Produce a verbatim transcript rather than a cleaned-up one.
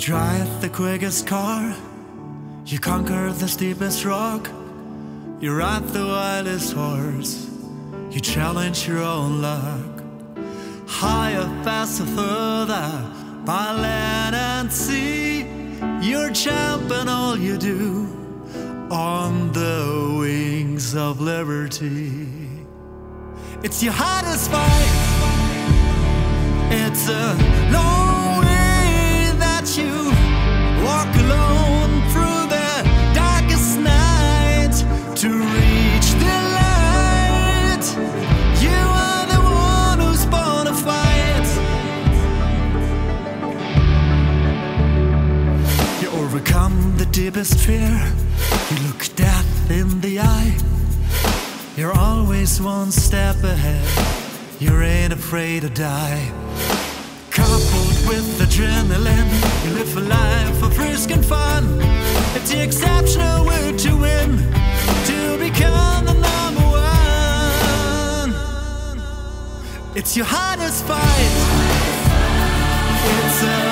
drive the quickest car, you conquer the steepest rock, you ride the wildest horse, you challenge your own luck. Higher, faster, further, by land and sea, you're champion, all you do, on the wings of liberty. It's your hardest fight, it's a long way that you walk alone through the darkest night to reach the light. You are the one who's born to fight. You overcome the deepest fear, you look death in the eye, you're always one step ahead, you ain't afraid to die. Coupled with adrenaline, you live a life of risk and fun. It's the exceptional will to win, to become the number one. It's your hardest fight, it's a